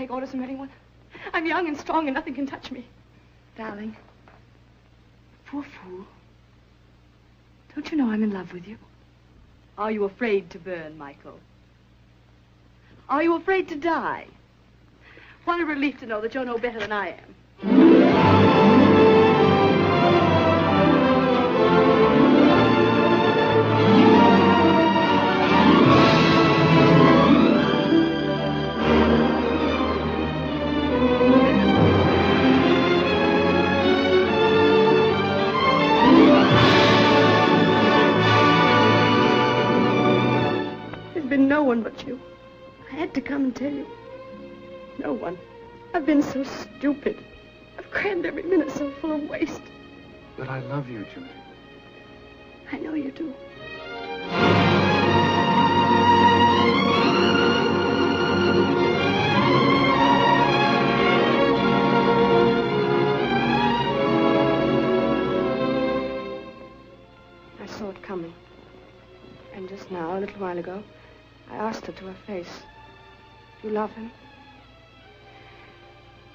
take orders from anyone. I'm young and strong and nothing can touch me. Darling, poor fool. Don't you know I'm in love with you? Are you afraid to burn, Michael? Are you afraid to die? What a relief to know that you're no better than I am. No one but you. I had to come and tell you. No one. I've been so stupid. I've crammed every minute so full of waste. But I love you, Judith. I know you do. I saw it coming. And just now, a little while ago, I asked her to her face, "Do you love him?"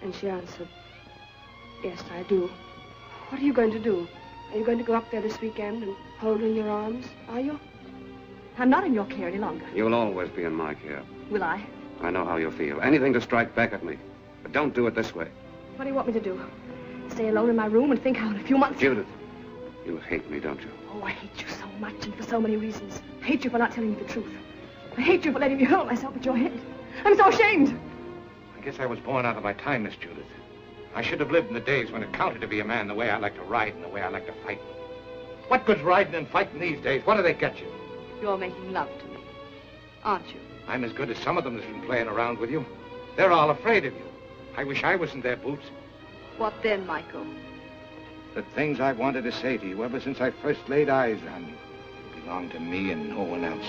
And she answered, "Yes, I do." What are you going to do? Are you going to go up there this weekend and hold her in your arms, are you? I'm not in your care any longer. You'll always be in my care. Will I? I know how you feel. Anything to strike back at me. But don't do it this way. What do you want me to do? Stay alone in my room and think how in a few months... Judith, you hate me, don't you? Oh, I hate you so much and for so many reasons. I hate you for not telling me the truth. I hate you for letting me hurl myself at your head. I'm so ashamed. I guess I was born out of my time, Miss Judith. I should have lived in the days when it counted to be a man the way I like to ride and the way I like to fight. What good's riding and fighting these days? What do they get you? You're making love to me, aren't you? I'm as good as some of them that's been playing around with you. They're all afraid of you. I wish I was in their boots. What then, Michael? The things I've wanted to say to you ever since I first laid eyes on you. You belong to me and no one else.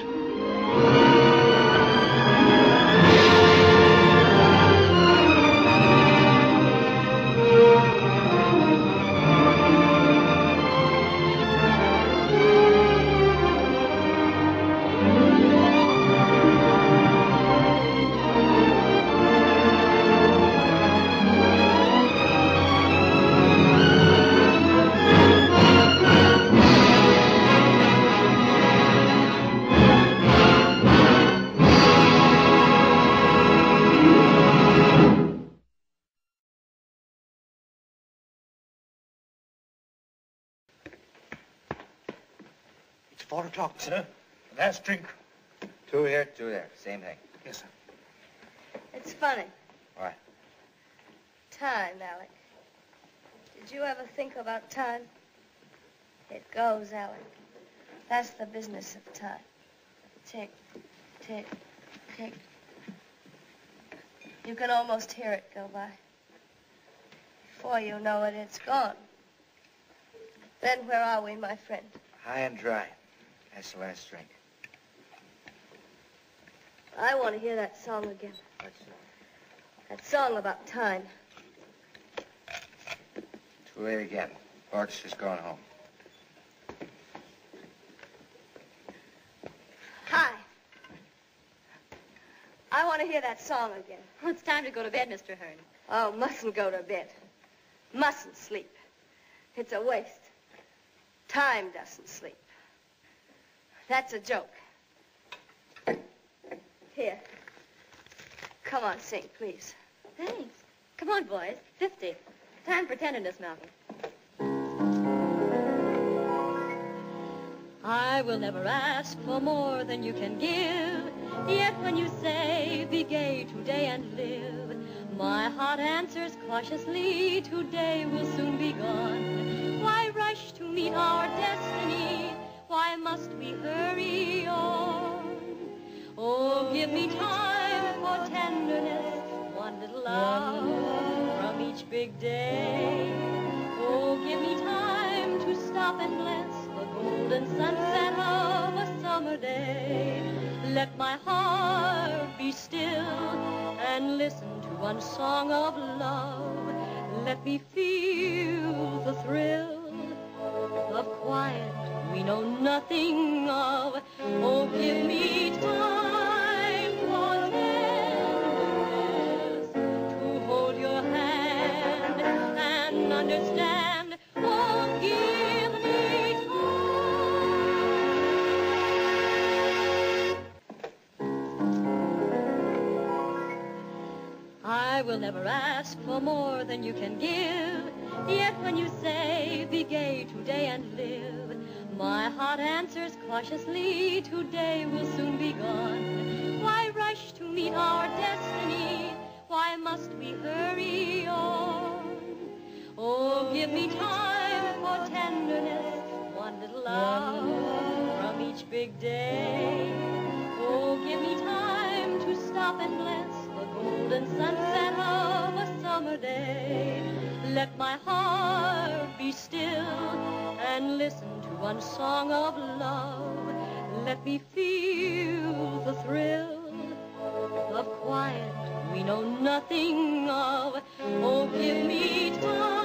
It's 4 o'clock, sir. Last drink. Two here, two there. Same thing. Yes, sir. It's funny. What? Time, Alec. Did you ever think about time? It goes, Alec. That's the business of time. Tick, tick, tick. You can almost hear it go by. Before you know it, it's gone. Then where are we, my friend? High and dry. That's the last drink. I want to hear that song again. What song? That song about time. Too late again. Bart's just gone home. Hi. I want to hear that song again. Well, it's time to go to bed, Miss Traherne. Oh, mustn't go to bed. Mustn't sleep. It's a waste. Time doesn't sleep. That's a joke. Here. Come on, sing, please. Thanks. Come on, boys. 50. Time for tenderness, Malcolm. I will never ask for more than you can give. Yet when you say, be gay today and live, my heart answers cautiously, today will soon be gone. Why rush to meet our destiny? Why must we hurry on? Oh, give me time for tenderness, one little hour from each big day. Oh, give me time to stop and bless the golden sunset of a summer day. Let my heart be still and listen to one song of love. Let me feel the thrill of quiet we know nothing of. Oh, give me time for tenderness. understand. Oh, give me time. I will never ask for more than you can give, yet when you say, be gay today and live, my heart answers cautiously, today will soon be gone. Why rush to meet our destiny? Why must we hurry on? Oh, give me time for tenderness, one little hour from each big day. Oh, give me time to stop and bless the golden sunset of a summer day. Let my heart be still and listen to one song of love. Let me feel the thrill of quiet we know nothing of. Oh, give me time.